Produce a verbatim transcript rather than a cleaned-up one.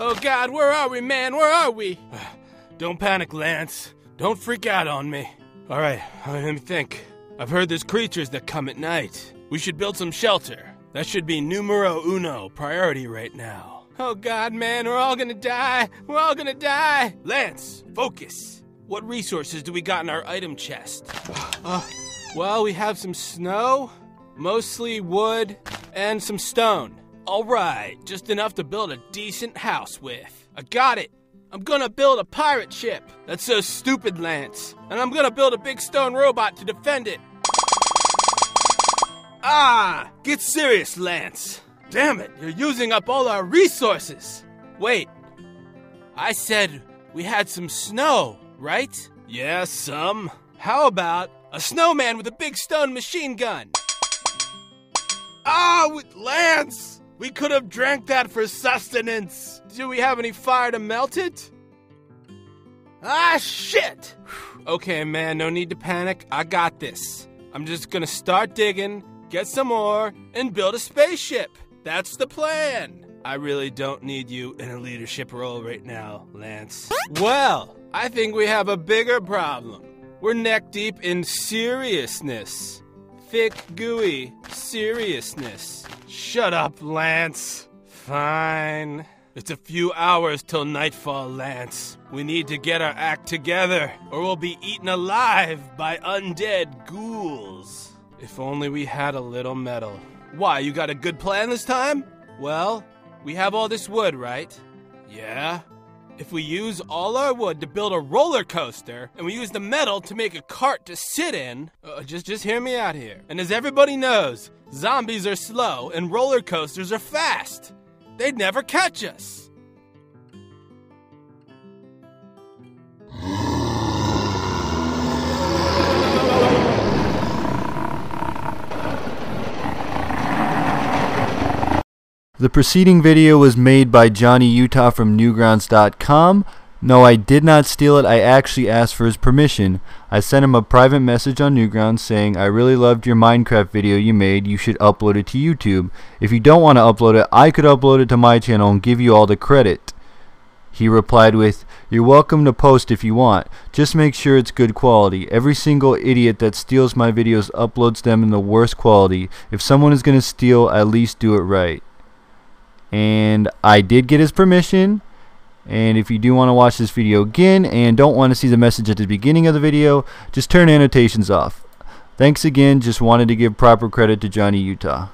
Oh God, where are we, man? Where are we? Don't panic, Lance. Don't freak out on me. All right, let me think. I've heard there's creatures that come at night. We should build some shelter. That should be numero uno priority right now. Oh God, man, we're all gonna die. We're all gonna die. Lance, focus. What resources do we got in our item chest? Uh, well, we have some snow, mostly wood, and some stone. All right, just enough to build a decent house with. I got it. I'm gonna build a pirate ship. That's so stupid, Lance. And I'm gonna build a big stone robot to defend it. Ah, get serious, Lance. Damn it, you're using up all our resources. Wait, I said we had some snow, right? Yeah, some. How about a snowman with a big stone machine gun? Ah, with Lance! We could have drank that for sustenance. Do we have any fire to melt it? Ah, shit! Okay, man, no need to panic. I got this. I'm just gonna start digging, get some more, and build a spaceship. That's the plan. I really don't need you in a leadership role right now, Lance. Well, I think we have a bigger problem. We're neck deep in seriousness. Thick, gooey seriousness. Shut up, Lance. Fine. It's a few hours till nightfall, Lance. We need to get our act together, or we'll be eaten alive by undead ghouls. If only we had a little metal. Why, you got a good plan this time? Well, we have all this wood, right? Yeah. If we use all our wood to build a roller coaster, and we use the metal to make a cart to sit in, uh, just, just hear me out here. And as everybody knows, zombies are slow and roller coasters are fast. They'd never catch us. The preceding video was made by Johnny Utah from newgrounds dot com. No, I did not steal it. I actually asked for his permission. I sent him a private message on Newgrounds saying, I really loved your Minecraft video you made. You should upload it to YouTube. If you don't want to upload it, I could upload it to my channel and give you all the credit. He replied with, you're welcome to post if you want. Just make sure it's good quality. Every single idiot that steals my videos uploads them in the worst quality. If someone is going to steal, at least do it right. And I did get his permission, and if you do want to watch this video again and don't want to see the message at the beginning of the video, just turn annotations off. Thanks again, just wanted to give proper credit to Johnny Utah.